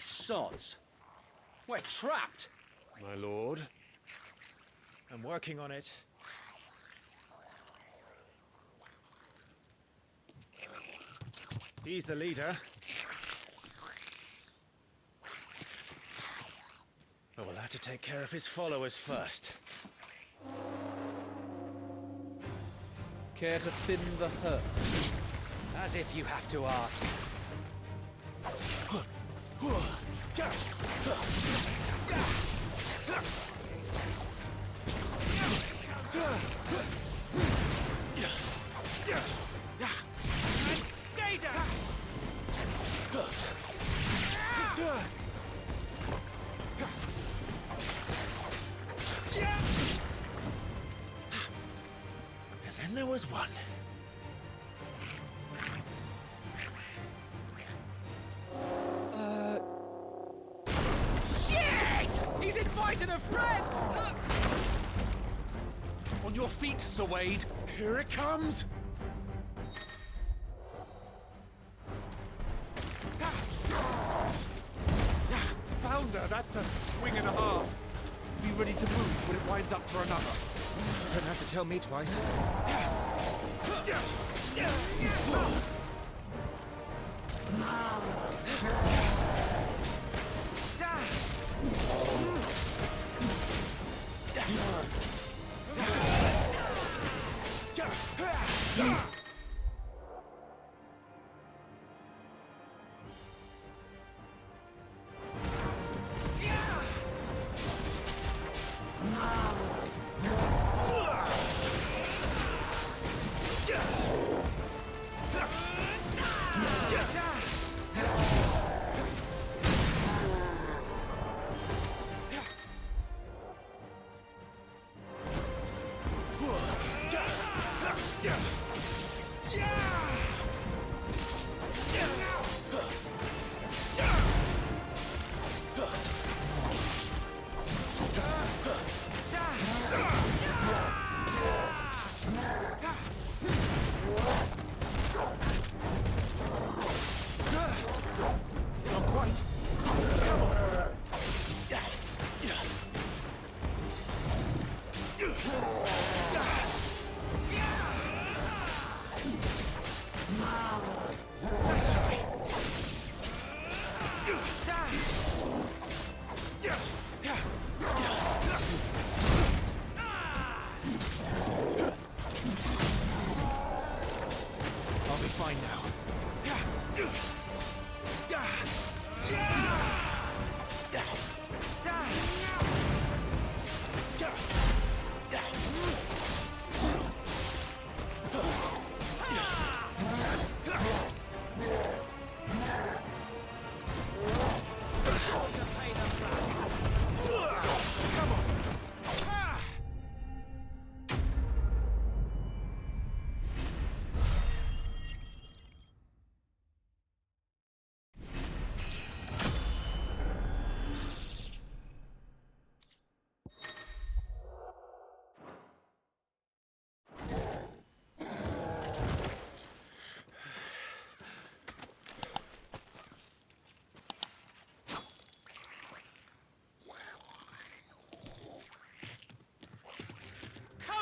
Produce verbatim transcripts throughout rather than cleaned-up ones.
sods! We're trapped! My lord, I'm working on it. He's the leader. But we'll have to take care of his followers first. Care to thin the herd? As if you have to ask. And stay down! And there was one. Uh... Shit! He's invited a friend! Uh... On your feet, Sir Wade. Here it comes! Founder, that's a swing and a half. Be ready to move when it winds up for another. You don't have to tell me twice.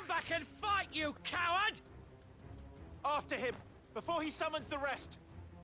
I can fight, you coward! After him, before he summons the rest!